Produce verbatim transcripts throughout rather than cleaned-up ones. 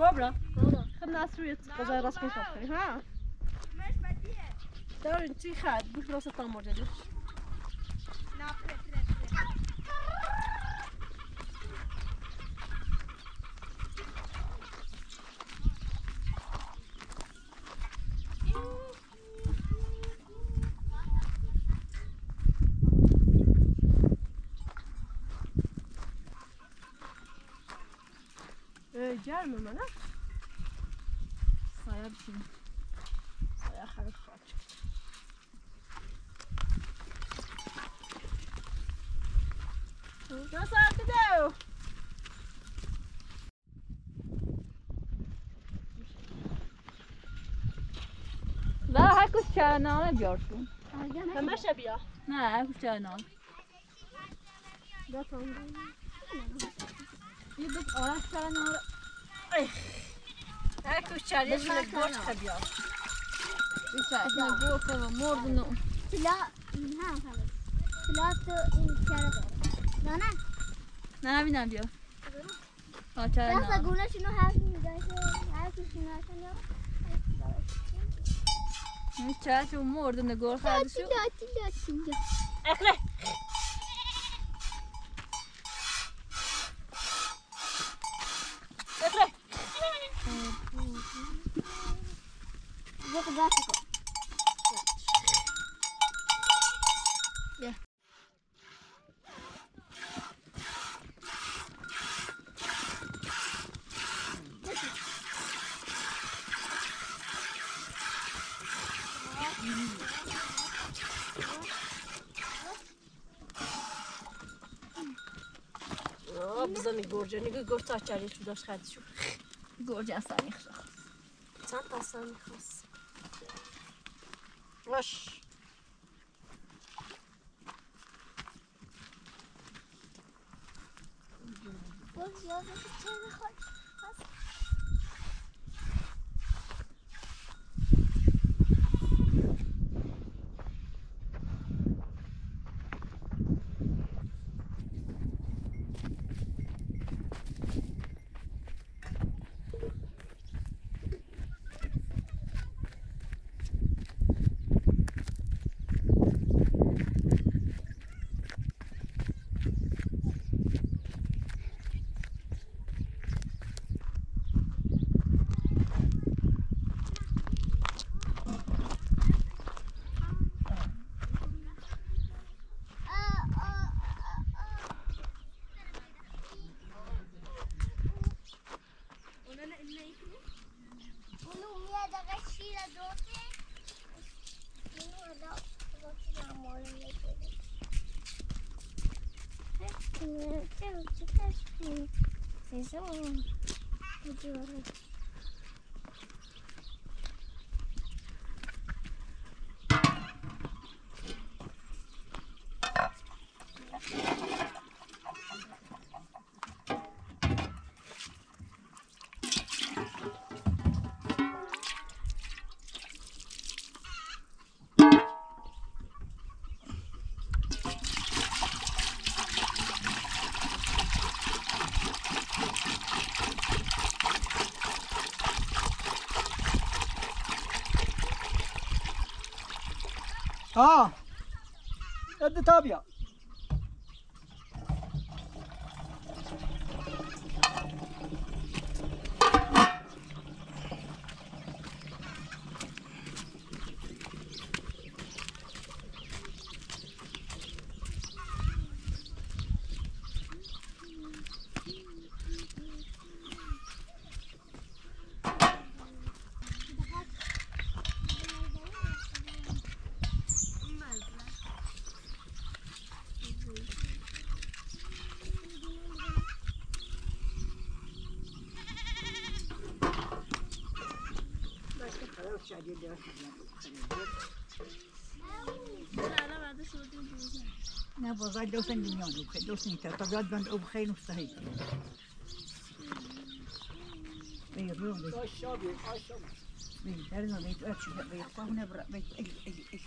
Dobra, خدنا عصير غزال راسك شوفي ها مش بدي دور انتي خاد بوش راسك تمر جديد Gelme bana. Saya bir şey. Saya harika çıktı. Nasıl arkadaşlar? La hakus çağına ne diyorsun? Tamaşa bir ya. Ne hakus çağına? Da tamam. Bir bak ağaçlarına Herkes çaresiyle borç tabii. İçeride borç var, mordunu. Silah, ne yapalım? Silah da içeride. Nana? Nana bir ne diyor? Açar. Nasıl gula şunu her gün giderse, her gün şunu açıyor. Ne çaresi mordunu gol kardeşi. Silah, silah, silah. Ekle. Bizden görce, ne görce açarız şu dost kardeşim. Görce aslanı kırar. Çanta aslanı kırar. Aş. Bak ya, bir tane kaç. Sezon. Hadi oğlum. Ha. Hadi tabii ya. نه بازار دوستن میانو که دوستن تا تجارت بند او بخیر مستحیل. بیرون بیش. آشام آشام. بیشتر نمیت آشام بیشتر نبرد بیشتر.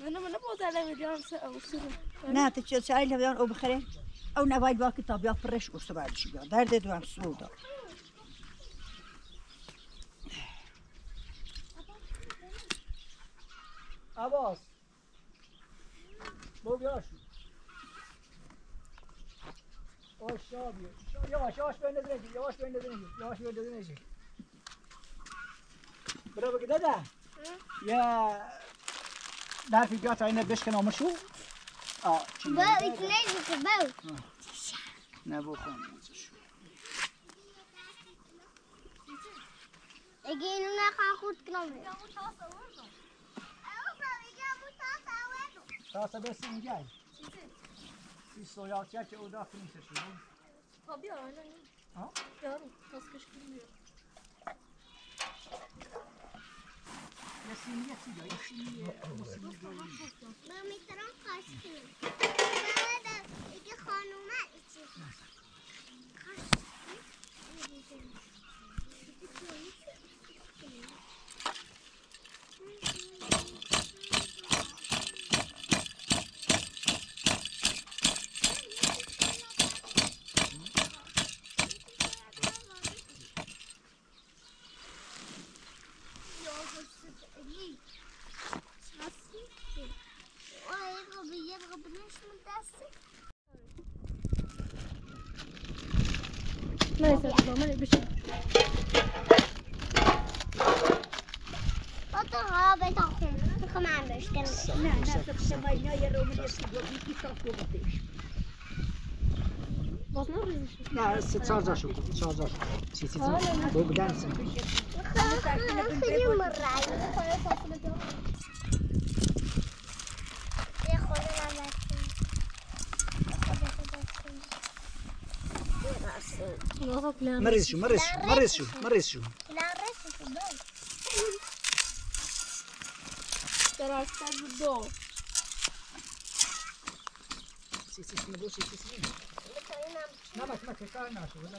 أنا ما نبغى على مديان سأوصل. نعت شو سألي مديان أو بخير أو نبايد واقي طبيعة فرش وسبعة شجع درد دوام سودا. Abbas, bu yavaş. Yavaş abi, yavaş yavaş böyle dönecek, yavaş böyle dönecek, yavaş böyle dönecek. Bravo ki dede. Ya, derfi bir atayına beş kanamış şu. Ah, şimdi. Bu ikileydi bu. Ne bu konu? Ege'nin ne kadar kurtulmuş? Tasa besin gel. Siz soyacak ya o da kim seçiyor? Tabii öyle. Ha? Yarın tas kışkırmıyor. Besin gel ya şimdi. Ben mektarım kaçtım. Ben de iki hanıma için. Neyse, normal bir şey. مريش مريش مريش مريش لا ريش بالضبط ترى استاذ بالضبط سي سي نبوش سي سي ما ما ما كايناش ولا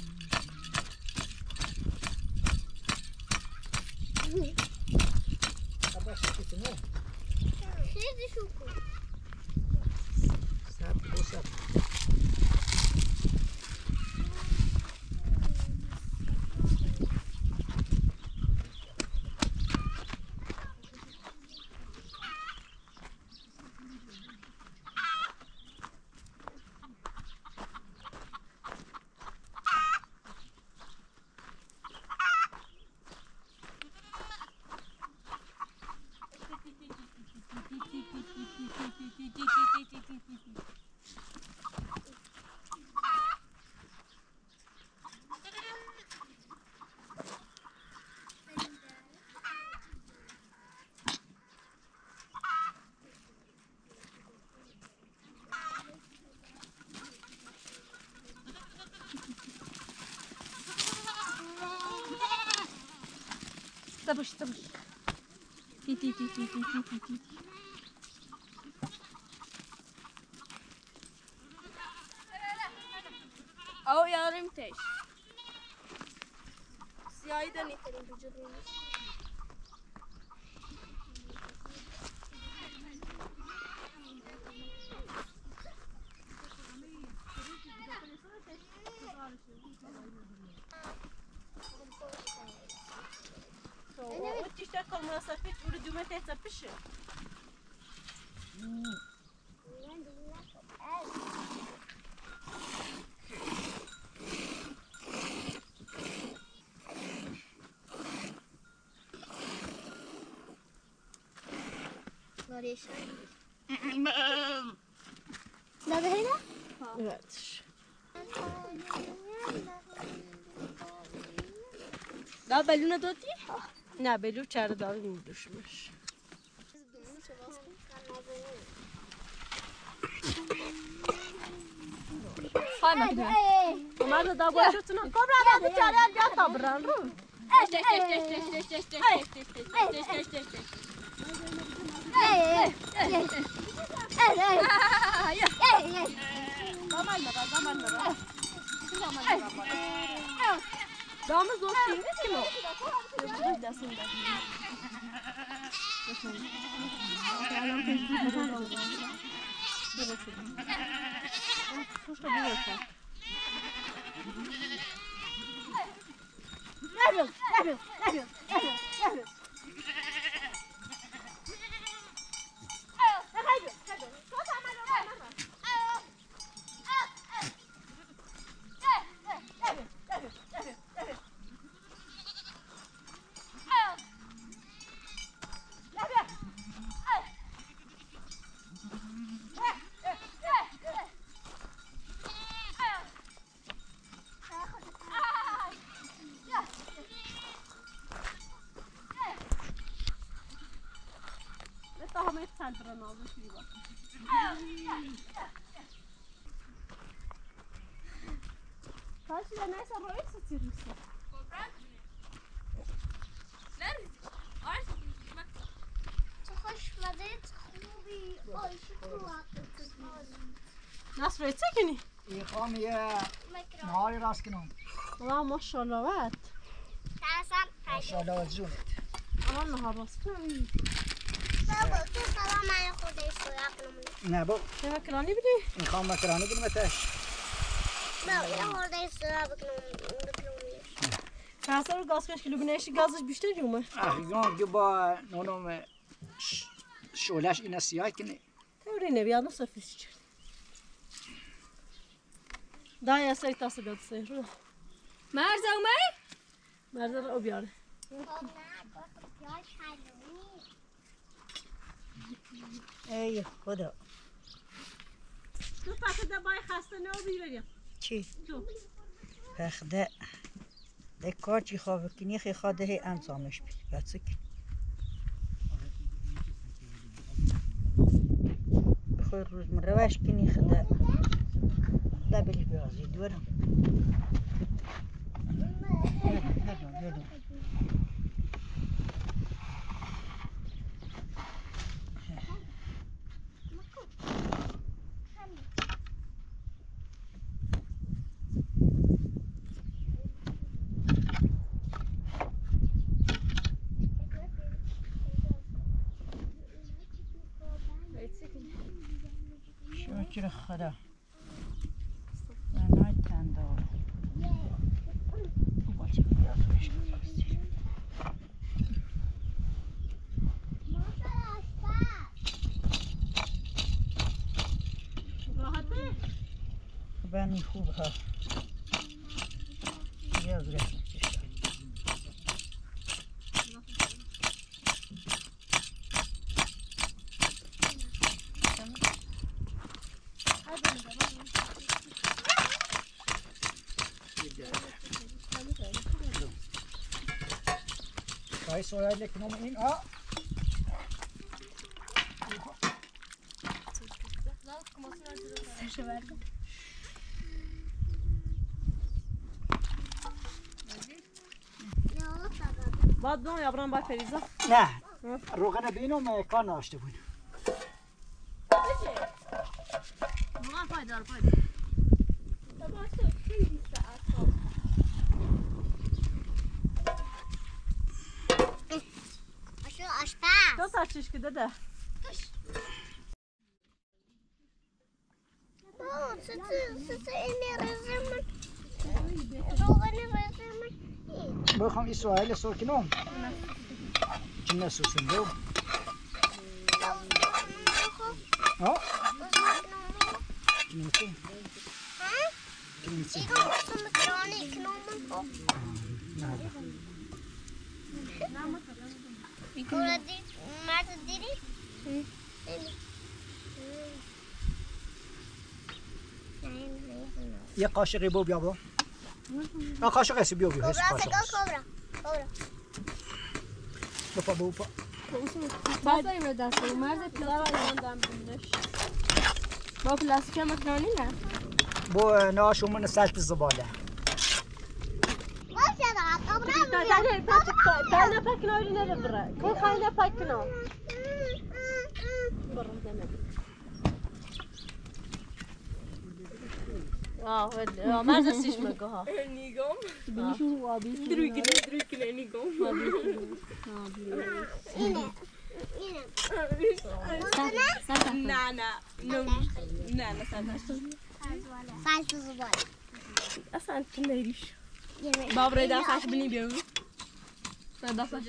Tabış tabış. Ti ti ti ti ti ti. Au yarım teş. Siyahı da niterim vücudumuz. Pişir. Nereye şöyle? Evet. Daha belli ne dağıttı? Ne belli, çare dağı düşmüş. Hay makine. Onlar da daha başlasın. Kobra da çare alacak tabran. Eşte eşte eşte eşte eşte eşte eşte eşte eşte eşte. Hey hey hey. Damarla damarla. Damız olsun değil mi? Yok da sunda. Nerede? Nerede? Nerede? Nerede? Sandıran aldım şimdi bak. Karşıda neyse böyle satıyormuşsun. Toprak mı? Nerede? Artık bak. Çok hoşladı. Kubi aşıklar. Nasıl ettikini? İham ya. Nari raskinum. Allah maşallah et. Tasan. Maşallah zor. Aman ne haraskın. بابا تو سلام من خودش سراغ نه بابا چه مکرانی بدی؟ میخوام مکرانی بدم اتش بابا یه خورده سراغ بکنم کاسه رو گاز کش کیلو güneşli gazı بیشتری mi? Yok ki ba nonum şöyle yine siyah ki ne? Öyle ne bir yandan safis içer. Daha ya saytası da sayır. Merza umay? Merza o bir yer. Ey koda. Tu pakda bay hasta ne obirerim? Çi. Tu. Pakda. De koçi xovkini xi xadehi anzamış bir. Yatsık. Xoyruz mravaşkini xda. Da bili biraz idiyorum. Şükür Allah'a. Ben ayten doğru. Bu başka bir yazmış mısın? Rahat mı? Ben iyi ha. Yazık. Soya ile kinomu in. Aa! Sırşı verdim. Vaddan yavran bay Feriza. Ne? Rogana bino me karna açtı bunu. Buna faydar faydar. Sabah sökeyim saat. Что сашечки, да-да. О, с этими размами. Долгами размами. Мы хотим Исраиля сокинул. Чем нас усыновил? О? Кимси. А? Кимси. И как мы смотрели, кномом. Надо. Нам это надо. Kora değil, nerede değil? Hı. Ya kaşığı bob ya bu. Ya kaşığı esiyor bu. Kobra, kobra. Ora. Opa, opa. Basta aí, meu Deus. O mais é pilar ainda, bundas. Vou pilar se chama Cronina. Boa, nós uma na sete de bola. Nossa, dá, abra. Tá, tá, tá, tá na paquinha de nebra. Qual foi na paquinha? آه آه ما زستیش مگه نیگم بیشون و بیشون دریکی نه دریکی نه نیگم اینه اینه نه نه نه نه نه ساده ساده زباله اصلا تو نیریش بابر داد ساده بینی بیام ساده ساده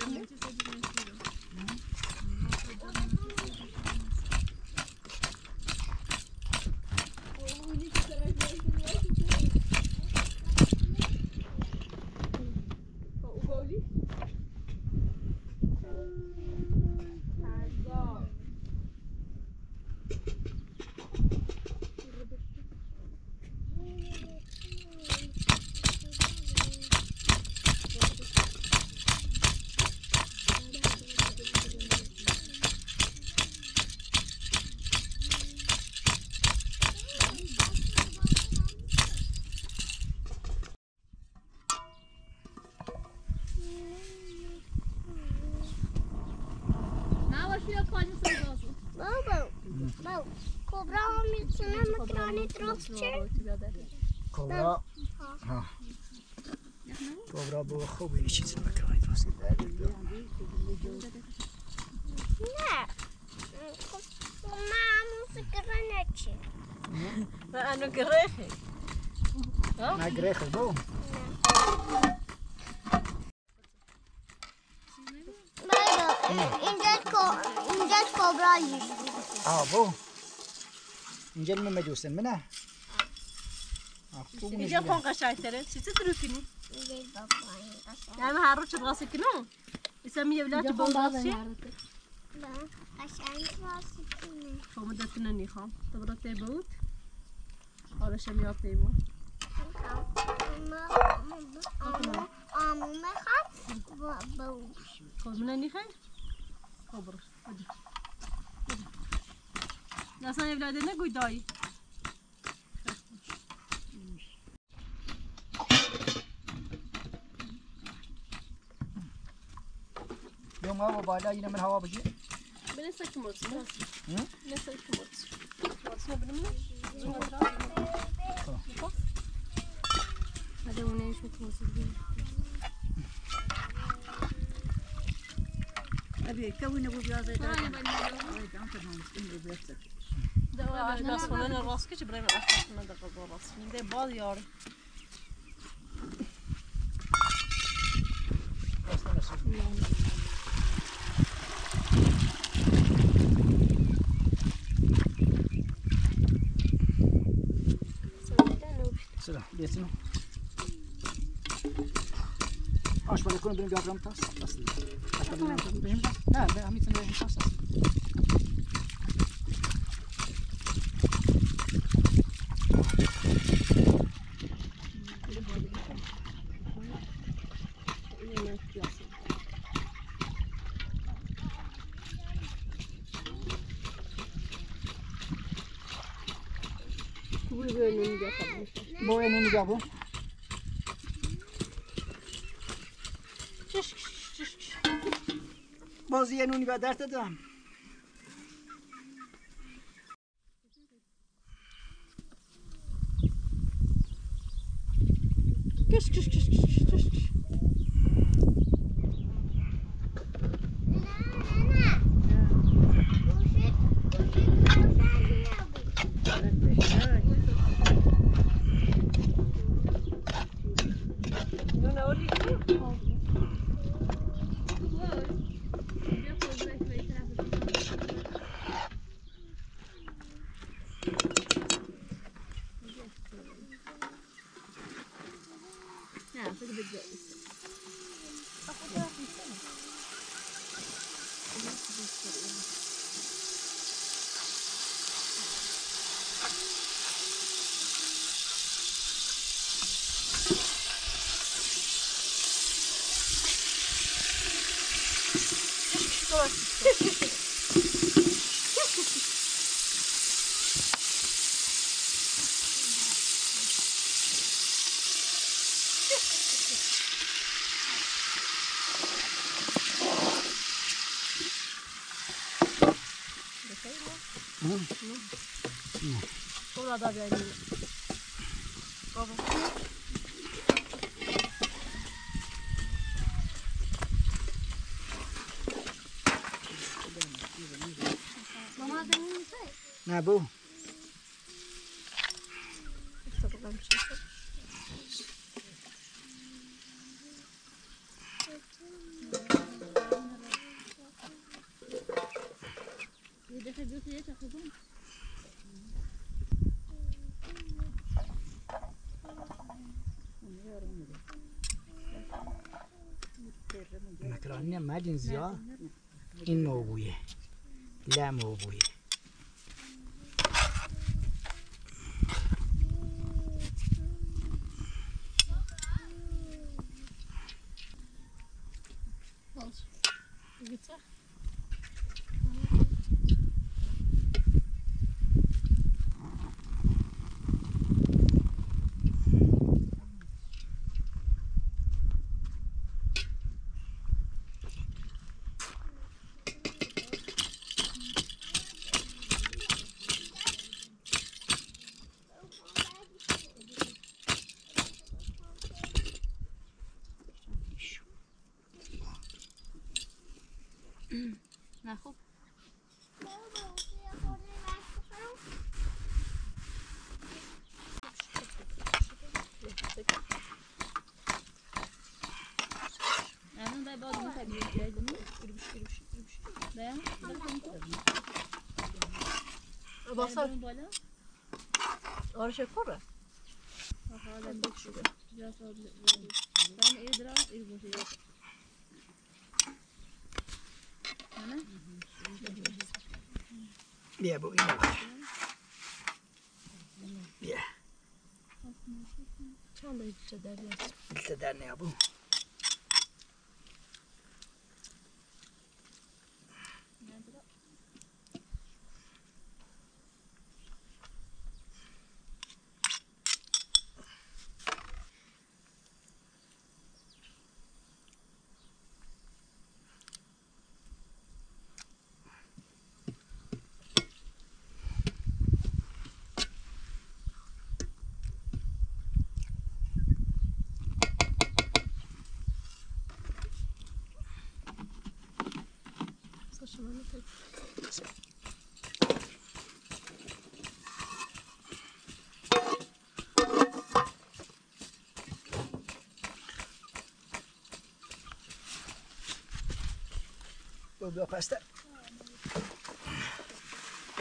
کبرا ها کبرا با خوبی چیزی مکرانی درست نه ما همون سکرانه چی نه انا گرخی نه گرخی با اینجا کبرا یشتی آه با اینجا ممجوسن منه اینجا خونقه شایتره چی تدرو کنی؟ همه هر رو چه بغاسه کنو؟ اسمی یه بلا چه بغاسه؟ نه قشنگ بغاسه کنی خامه دکنه نیخوام تبرا تی بود؟ حالا شمیاب تی بود؟ آمومه خواهد بود خامه نیخوام؟ خبر Nasıl evladına güdayı? Yok abi bala yine ben hava bıcı. Ben ne saçım olsun? Ne saçım olsun? Olsun benim mi? Hadi onu en çok olsun. Abi kavunu bu biraz daha. Hayır ben de. Doğru. Nasılın rast ki çibreme aslında da rast. Şimdi bal yar. Sıra, desin. Aç bana konu benim bir abram tas. Aslında. Aç bana benim abram. Benim de. Ha, ben Hamit'in benim tas aslında. Bu en önü bu. Çiş çiş çiş. Bazı en önü dert edem. Çiş çiş çiş çiş çiş. kolay çıktı. Orada böyle. Ne bu? مكرونة مادن زيا إن موبوية لا موبوية Nahuk. Anam da bağdım tabii geldim. Yürümüş yürümüş yürümüş. Dayan. Basar. Orşa kora. Hala bak şurada. Biraz ben edra edeyim. Biye bu inan. Biye. Çalıyıp çederler. Çeder ne ya bu? Bu da pasta.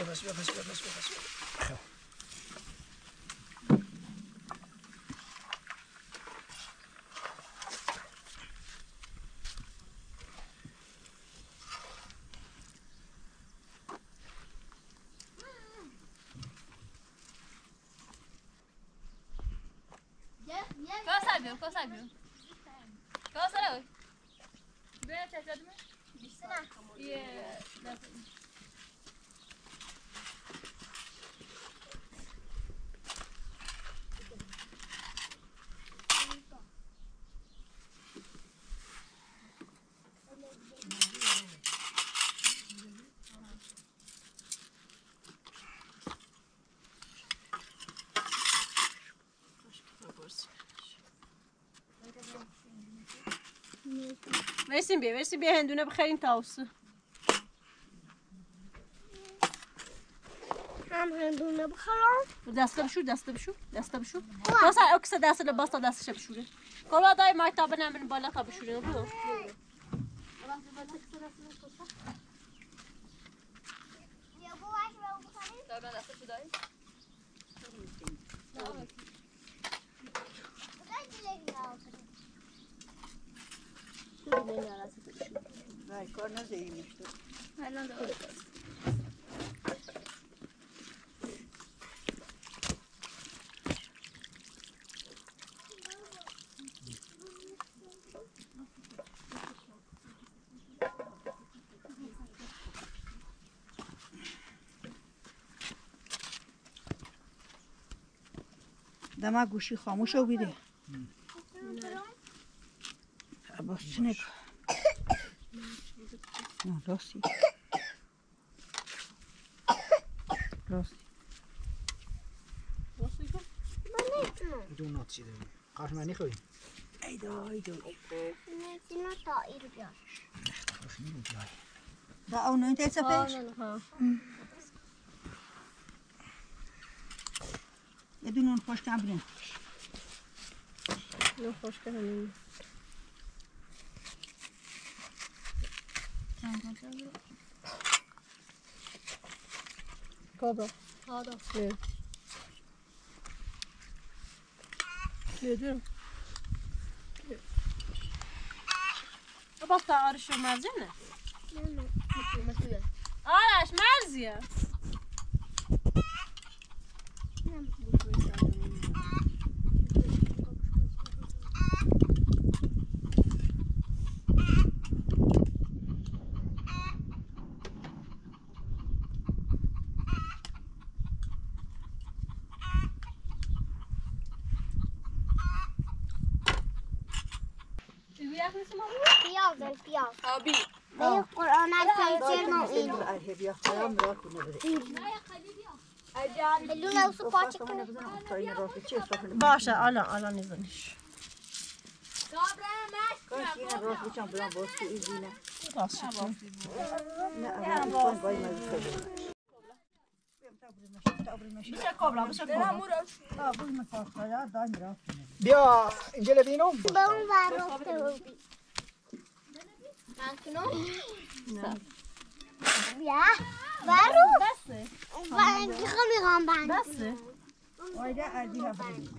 Yavaş yavaş yavaş yavaş. Versin bir, versin bir hendüne bakayım tavsı. Hem hendüne bakalım. Dasta bişur, dasta bişur, dasta bişur. Dasta, ökse dasta basta dasta bişurin. Kola dayı maytabın hemen balata bişurin. Olur mu? Ya bu var mı bu kadar? Tabii ben dasta bişurin. Bu da dilek aldı. Benim arası düşüyor. Hayır, korna zeymiştir. Aynen de öyle. دما گوشی خاموش او بیده باش چی نکن نه راستی راستی راستی کن من نیتونم دو نات چی داریم قرش من نیخویم ایدا ایدا نیتینا تا ایرو بیار نخت خوش نیرو بیار دا او نویده ایسا پیش یدون اون خوش کن برین نه خوش کنم Kobra. Hadi. Ne? Ne diyorum? Bak da arışıyor merziye mi? Araş merziye. Piyaz. Abi. Benim Kur'an'a sayıcırma uydu. Beluna usul parçakını. Başa alan alan izlemiş. Kaç yine roh biçan bulan bozdu izine. Kaç yine roh biçan bulan bozdu izine. Bize kobla, bize kobla. Ha, bu yine parça ya, daha yine roh biçan. Biya, incele bir inom. Ben var roh biçan. Ankinol? Ne? Ya, varu? Nasıl? Ben giremiyorum ben. Nasıl? Oyda adi haberim.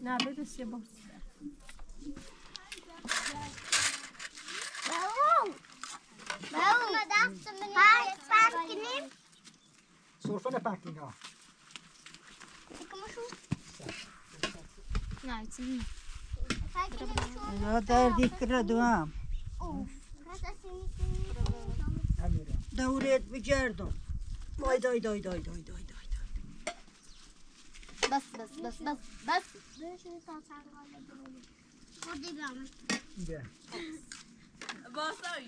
Ne böyle şey bu? Varu. Varu. Park parkini. Surfana parkini ha. Konuşuyoruz. Ne için? Ne derdi kırdım. Davret bicerdim. Doy doy doy doy doy doy doy. Bas bas bas bas bas. Hadi bakalım. Gel. Basay.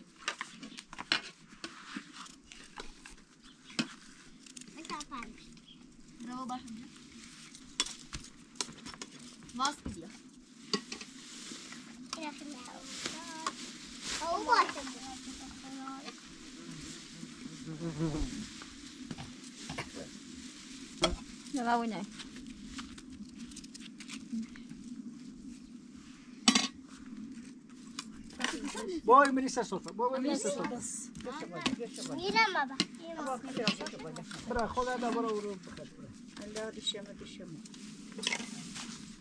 Ne yapalım? Bravo başım. Bas gidiyor. Ya O başladı. Ne var bu ne? Boy minister sofa. Boy minister sofa. Mira baba. Bırak, kolay da bura vurup bırak. Allah düşeme düşeme.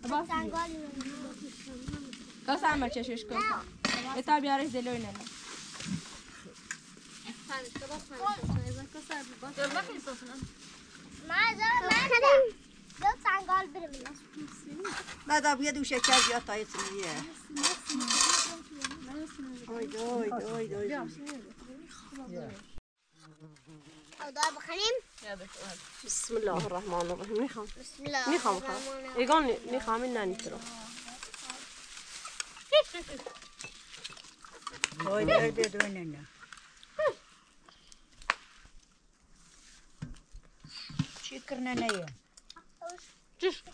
Bak. Kasam mı çeşiş kasam? Eta bir arası deli oynayalım. Sen sabah mı? Ezan kasar bir bak. Dur bakayım sosuna. Mazam mazam. Dört sangal birimler. Ben de bir de uşak kez yatayısın diye. Oy oy oy oy. Daha bakalım. Bismillahirrahmanirrahim. Niham. Niham. İgon nihamin nani tro. Oy nerede dönene? Çıkır neneye? Çık.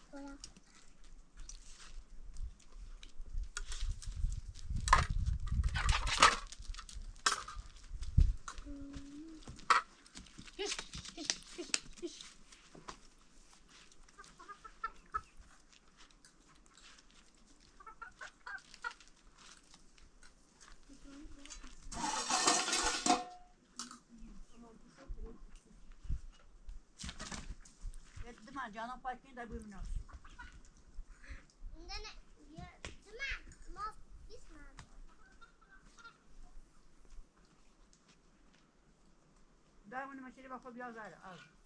Canan Fatih'in de buyurun olsun. Ben bunu meşeri bakıp yazar.